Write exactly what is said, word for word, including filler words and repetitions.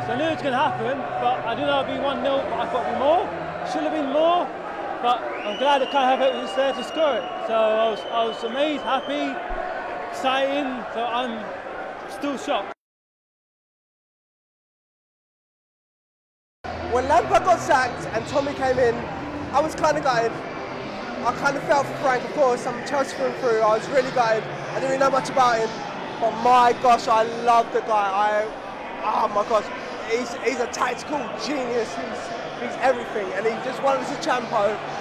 honest. I knew it was going to happen, but I didn't know it would be one nil, but I thought it would be more. Should have been more, but I'm glad I kind of have it was there to score it. So I was, I was amazed, happy, exciting, so I'm still shocked. When Lampard got sacked and Tommy came in, I was kind of gutted. I kind of felt for Frank, of course. I'm Chelsea through and through. I was really gutted. I didn't really know much about him. But my gosh, I love the guy. I, oh my gosh, he's, he's a tactical genius. He's, he's everything. And he just won us a champo.